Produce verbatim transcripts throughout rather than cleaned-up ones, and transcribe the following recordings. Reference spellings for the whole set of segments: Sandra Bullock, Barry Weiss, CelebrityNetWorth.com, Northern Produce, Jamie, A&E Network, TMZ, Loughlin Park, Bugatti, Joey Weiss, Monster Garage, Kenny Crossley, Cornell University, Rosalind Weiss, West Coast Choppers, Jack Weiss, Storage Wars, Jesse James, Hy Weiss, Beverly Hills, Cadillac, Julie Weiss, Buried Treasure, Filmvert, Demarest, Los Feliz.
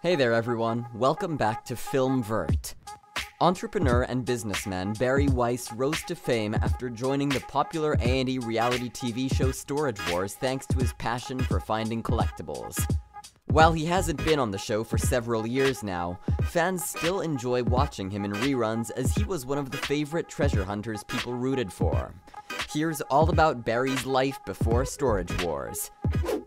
Hey there everyone, welcome back to Filmvert. Entrepreneur and businessman Barry Weiss rose to fame after joining the popular A and E reality T V show Storage Wars thanks to his passion for finding collectibles. While he hasn't been on the show for several years now, fans still enjoy watching him in reruns as he was one of the favorite treasure hunters people rooted for. Here's all about Barry's life before Storage Wars.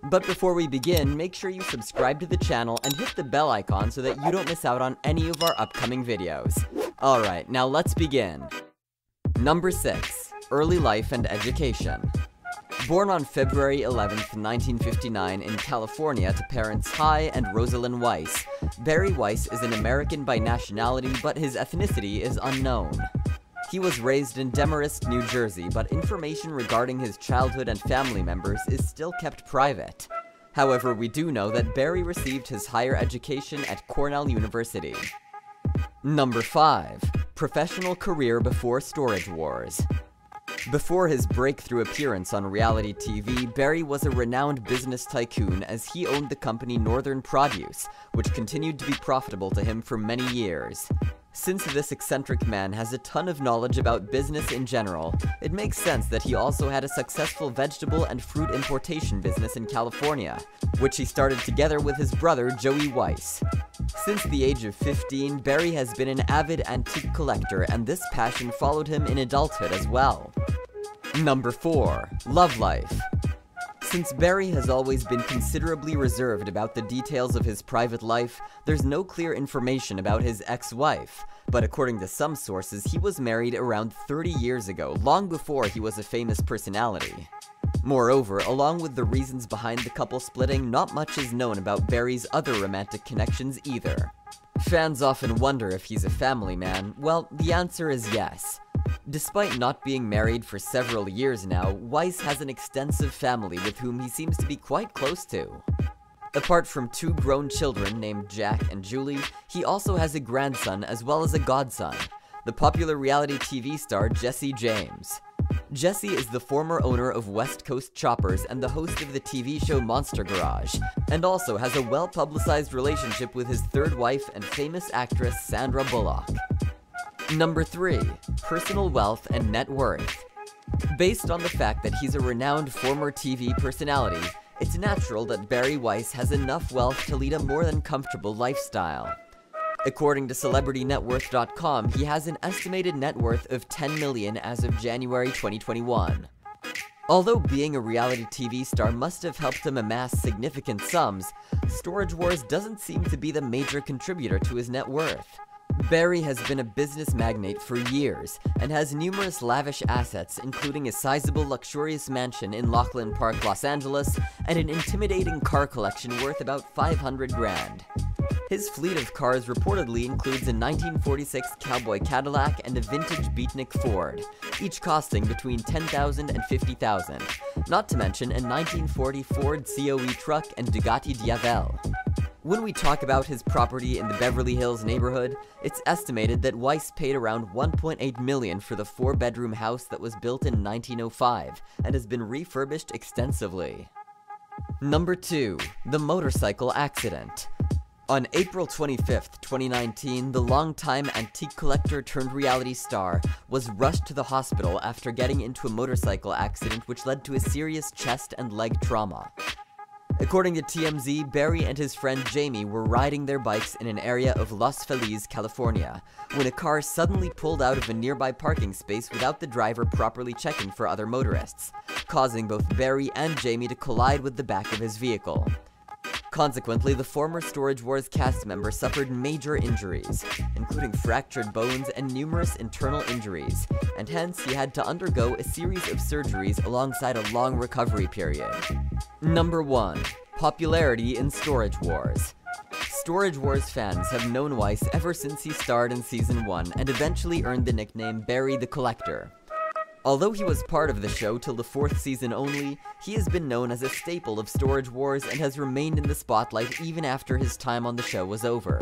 But before we begin, make sure you subscribe to the channel and hit the bell icon so that you don't miss out on any of our upcoming videos. Alright, now let's begin. Number six. Early life and education. Born on February eleventh, nineteen fifty-nine in California to parents Hy and Rosalind Weiss, Barry Weiss is an American by nationality, but his ethnicity is unknown. He was raised in Demarest, New Jersey, but information regarding his childhood and family members is still kept private. However, we do know that Barry received his higher education at Cornell University. Number five. Professional career before Storage Wars. Before his breakthrough appearance on reality T V, Barry was a renowned business tycoon as he owned the company Northern Produce, which continued to be profitable to him for many years. Since this eccentric man has a ton of knowledge about business in general, it makes sense that he also had a successful vegetable and fruit importation business in California, which he started together with his brother Joey Weiss. Since the age of fifteen, Barry has been an avid antique collector, and this passion followed him in adulthood as well. Number four. Love life. Since Barry has always been considerably reserved about the details of his private life, there's no clear information about his ex-wife, but according to some sources, he was married around thirty years ago, long before he was a famous personality. Moreover, along with the reasons behind the couple splitting, not much is known about Barry's other romantic connections either. Fans often wonder if he's a family man. Well, the answer is yes. Despite not being married for several years now, Weiss has an extensive family with whom he seems to be quite close to. Apart from two grown children named Jack and Julie, he also has a grandson as well as a godson, the popular reality T V star Jesse James. Jesse is the former owner of West Coast Choppers and the host of the T V show Monster Garage, and also has a well-publicized relationship with his third wife and famous actress Sandra Bullock. Number three. Personal wealth and net worth. Based on the fact that he's a renowned former T V personality, it's natural that Barry Weiss has enough wealth to lead a more than comfortable lifestyle. According to Celebrity Net Worth dot com, he has an estimated net worth of ten million dollars as of January twenty twenty-one. Although being a reality T V star must have helped him amass significant sums, Storage Wars doesn't seem to be the major contributor to his net worth. Barry has been a business magnate for years, and has numerous lavish assets including a sizable luxurious mansion in Loughlin Park, Los Angeles, and an intimidating car collection worth about five hundred grand. His fleet of cars reportedly includes a nineteen forty-six Cowboy Cadillac and a vintage beatnik Ford, each costing between ten thousand dollars and fifty thousand dollars, not to mention a nineteen forty Ford C O E truck and Bugatti Diavel. When we talk about his property in the Beverly Hills neighborhood, it's estimated that Weiss paid around one point eight million dollars for the four-bedroom house that was built in nineteen oh five and has been refurbished extensively. Number two. The motorcycle accident. On April twenty-fifth, twenty nineteen, the longtime antique collector turned reality star was rushed to the hospital after getting into a motorcycle accident which led to a serious chest and leg trauma. According to T M Z, Barry and his friend Jamie were riding their bikes in an area of Los Feliz, California, when a car suddenly pulled out of a nearby parking space without the driver properly checking for other motorists, causing both Barry and Jamie to collide with the back of his vehicle. Consequently, the former Storage Wars cast member suffered major injuries, including fractured bones and numerous internal injuries, and hence he had to undergo a series of surgeries alongside a long recovery period. Number one. Popularity in Storage Wars. Storage Wars fans have known Weiss ever since he starred in Season one and eventually earned the nickname Barry the Collector. Although he was part of the show till the fourth season only, he has been known as a staple of Storage Wars and has remained in the spotlight even after his time on the show was over.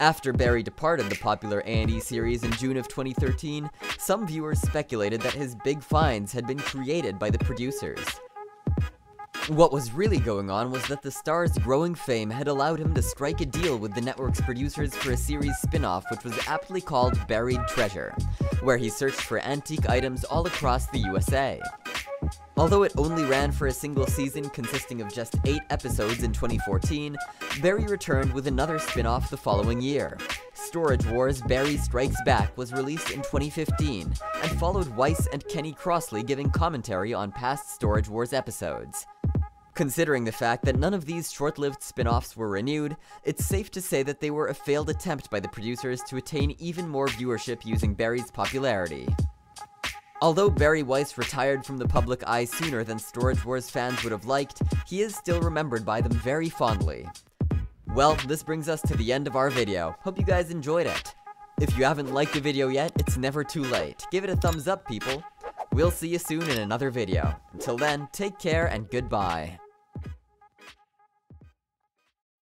After Barry departed the popular A and E series in June of twenty thirteen, some viewers speculated that his big finds had been created by the producers. What was really going on was that the star's growing fame had allowed him to strike a deal with the network's producers for a series spin-off which was aptly called Buried Treasure, where he searched for antique items all across the U S A. Although it only ran for a single season consisting of just eight episodes in twenty fourteen, Barry returned with another spin-off the following year. Storage Wars Barry Strikes Back was released in twenty fifteen, and followed Weiss and Kenny Crossley giving commentary on past Storage Wars episodes. Considering the fact that none of these short-lived spin-offs were renewed, it's safe to say that they were a failed attempt by the producers to attain even more viewership using Barry's popularity. Although Barry Weiss retired from the public eye sooner than Storage Wars fans would have liked, he is still remembered by them very fondly. Well, this brings us to the end of our video. Hope you guys enjoyed it. If you haven't liked the video yet, it's never too late. Give it a thumbs up, people. We'll see you soon in another video. Until then, take care and goodbye.